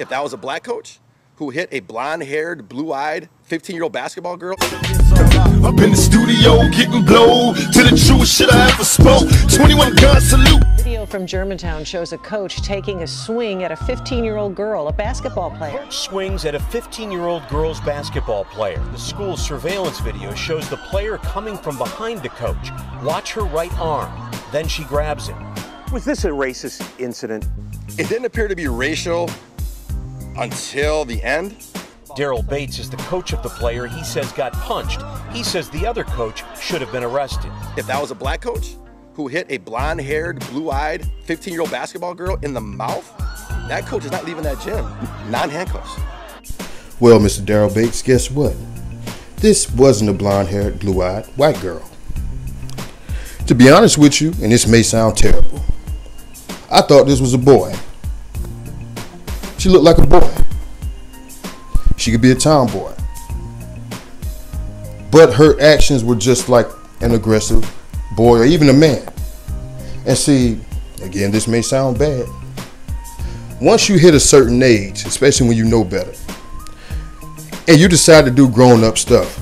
If that was a black coach who hit a blonde-haired, blue-eyed, 15-year-old basketball girl. Up in the studio getting blown to the truest shit I ever spoke. 21 gun salute. Video from Germantown shows a coach taking a swing at a 15-year-old girl, a basketball player. Coach swings at a 15-year-old girl's basketball player. The school's surveillance video shows the player coming from behind the coach. Watch her right arm, then she grabs it. Was this a racist incident? It didn't appear to be racial until the end. Daryl Bates is the coach of the player he says got punched. He says the other coach should have been arrested. If that was a black coach who hit a blonde-haired, blue-eyed, 15-year-old basketball girl in the mouth, that coach is not leaving that gym, non-handcuffs. Well, Mr. Daryl Bates, guess what? This wasn't a blonde-haired, blue-eyed white girl. To be honest with you, and this may sound terrible, I thought this was a boy. She looked like a boy. She could be a tomboy. But her actions were just like an aggressive boy or even a man. And see, again, this may sound bad. Once you hit a certain age, especially when you know better, and you decide to do grown-up stuff,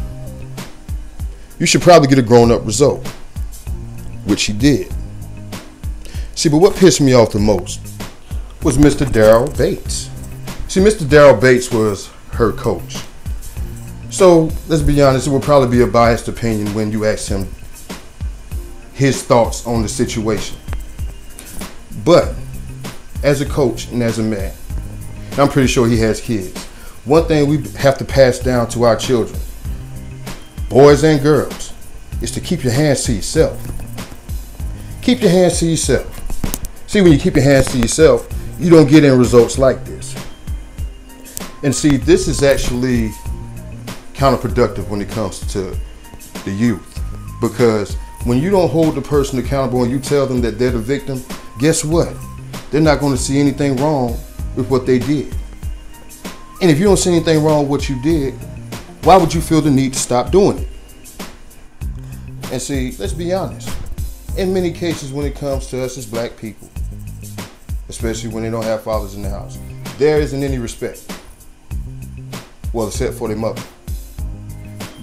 you should probably get a grown-up result, which she did. See, but what pissed me off the most was Mr. Daryl Bates. See, Mr. Daryl Bates was her coach. So let's be honest, it will probably be a biased opinion when you ask him his thoughts on the situation. But as a coach and as a man, I'm pretty sure he has kids. One thing we have to pass down to our children, boys and girls, is to keep your hands to yourself. Keep your hands to yourself. See, when you keep your hands to yourself, you don't get in results like this. And see, this is actually counterproductive when it comes to the youth, because when you don't hold the person accountable and you tell them that they're the victim, guess what? They're not going to see anything wrong with what they did. And if you don't see anything wrong with what you did, why would you feel the need to stop doing it? And see, let's be honest. In many cases, when it comes to us as black people, especially when they don't have fathers in the house, there isn't any respect. Well, except for their mother.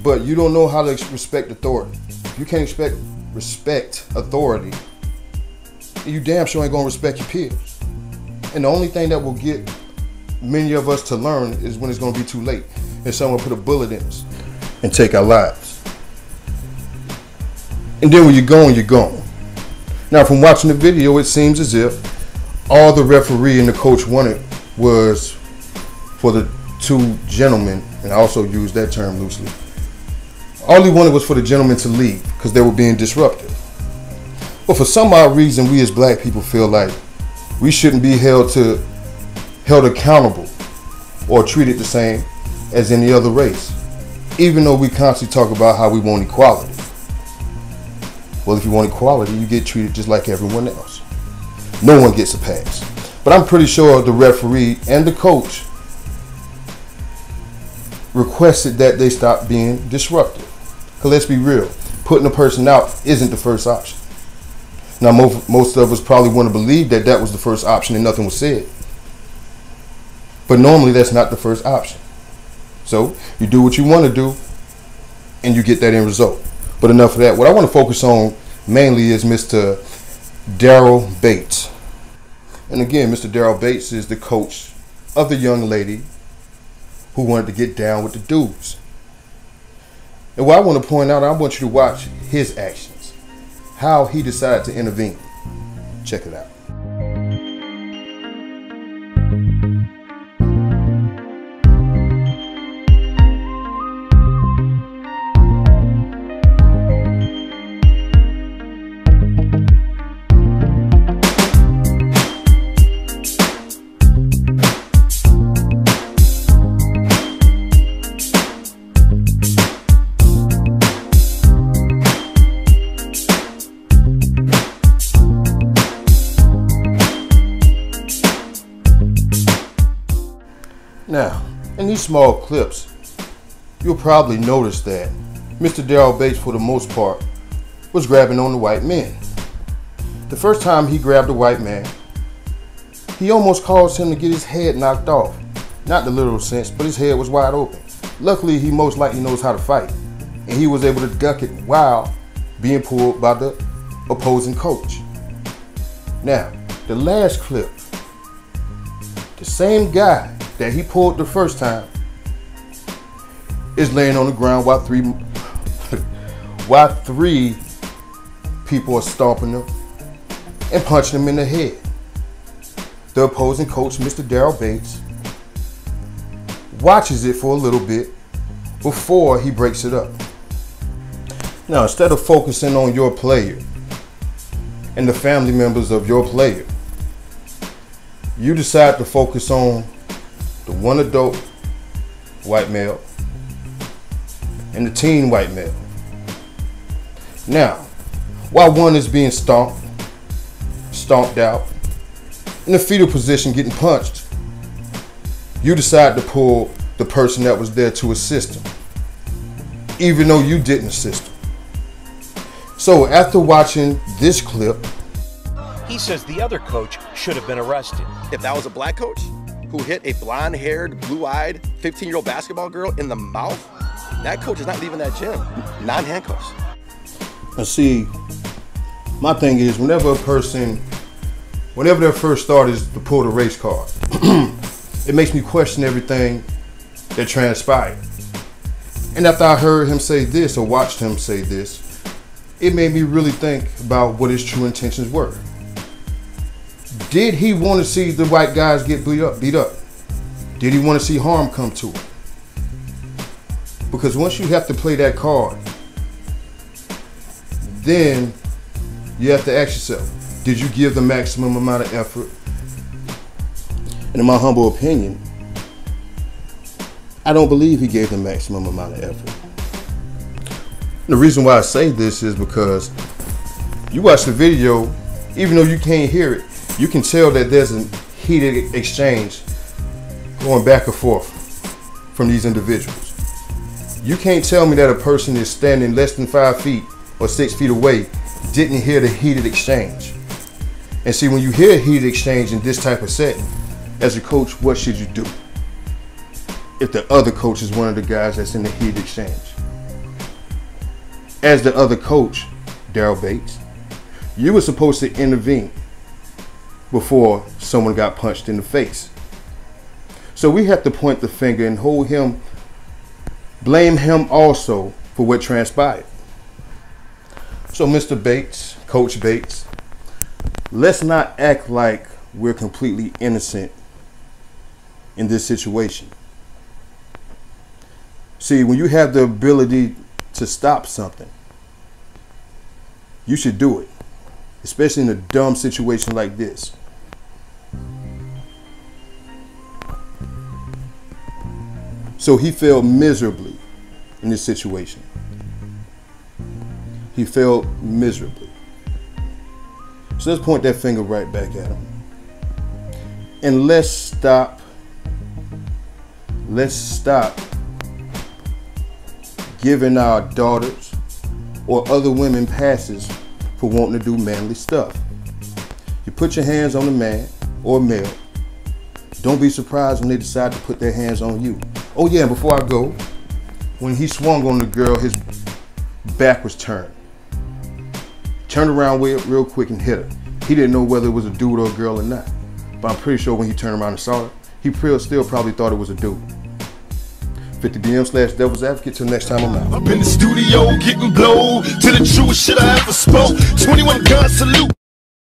But you don't know how to respect authority. You can't respect authority. You damn sure ain't gonna respect your peers. And the only thing that will get many of us to learn is when it's gonna be too late and someone put a bullet in us and take our lives. And then when you're gone, you're gone. Now, from watching the video, it seems as if all the referee and the coach wanted was for the two gentlemen, and I also use that term loosely, all he wanted was for the gentlemen to leave because they were being disruptive. But for some odd reason, we as black people feel like we shouldn't be held accountable or treated the same as any other race, even though we constantly talk about how we want equality. Well, if you want equality, you get treated just like everyone else. No one gets a pass. But I'm pretty sure the referee and the coach requested that they stop being disruptive. Because let's be real, putting a person out isn't the first option. Now, most of us probably want to believe that that was the first option and nothing was said. But normally, that's not the first option. So you do what you want to do, and you get that end result. But enough of that. What I want to focus on mainly is Mr. Daryl Bates. And again, Mr. Daryl Bates is the coach of the young lady who wanted to get down with the dudes. And what I want to point out, I want you to watch his actions, how he decided to intervene. Check it out. Now, in these small clips, you'll probably notice that Mr. Daryl Bates, for the most part, was grabbing on the white men. The first time he grabbed a white man, he almost caused him to get his head knocked off. Not the literal sense, but his head was wide open. Luckily, he most likely knows how to fight, and he was able to duck it while being pulled by the opposing coach. Now, the last clip, the same guy that he pulled the first time is laying on the ground while three people are stomping him and punching him in the head. The opposing coach, Mr. Daryl Bates, watches it for a little bit before he breaks it up. Now, instead of focusing on your player and the family members of your player, you decide to focus on the one adult white male and the teen white male. Now, while one is being stomped out, in the fetal position getting punched, you decide to pull the person that was there to assist him, even though you didn't assist him. So after watching this clip, he says the other coach should have been arrested. If that was a black coach who hit a blonde-haired, blue-eyed 15-year-old basketball girl in the mouth, that coach is not leaving that gym, non-handcuffs. Now see, my thing is, whenever a person, whenever their first thought is to pull the race card, it makes me question everything that transpired. And after I heard him say this or watched him say this, it made me really think about what his true intentions were. Did he want to see the white guys get beat up? Did he want to see harm come to him? Because once you have to play that card, then you have to ask yourself, did you give the maximum amount of effort? And in my humble opinion, I don't believe he gave the maximum amount of effort. The reason why I say this is because you watch the video, even though you can't hear it, you can tell that there's a heated exchange going back and forth from these individuals. You can't tell me that a person is standing less than 5 feet or 6 feet away didn't hear the heated exchange. And see, when you hear a heated exchange in this type of setting, as a coach, what should you do if the other coach is one of the guys that's in the heated exchange? As the other coach, Daryl Bates, you were supposed to intervene before someone got punched in the face. So we have to point the finger and hold him, blame him also for what transpired. So Mr. Bates, Coach Bates, let's not act like we're completely innocent in this situation. See, when you have the ability to stop something, you should do it, especially in a dumb situation like this. So he failed miserably in this situation. He failed miserably. So let's point that finger right back at him. And let's stop giving our daughters or other women passes for wanting to do manly stuff. You put your hands on a man or a male, don't be surprised when they decide to put their hands on you. Oh yeah, and before I go, when he swung on the girl, his back was turned. Turned around real quick and hit her. He didn't know whether it was a dude or a girl or not. But I'm pretty sure when he turned around and saw her, he still probably thought it was a dude. FIFTY BM/Devil's Advocate. Till next time, I'm out. Up in the studio, getting blown to the truest shit I ever spoke. 21 gun salute.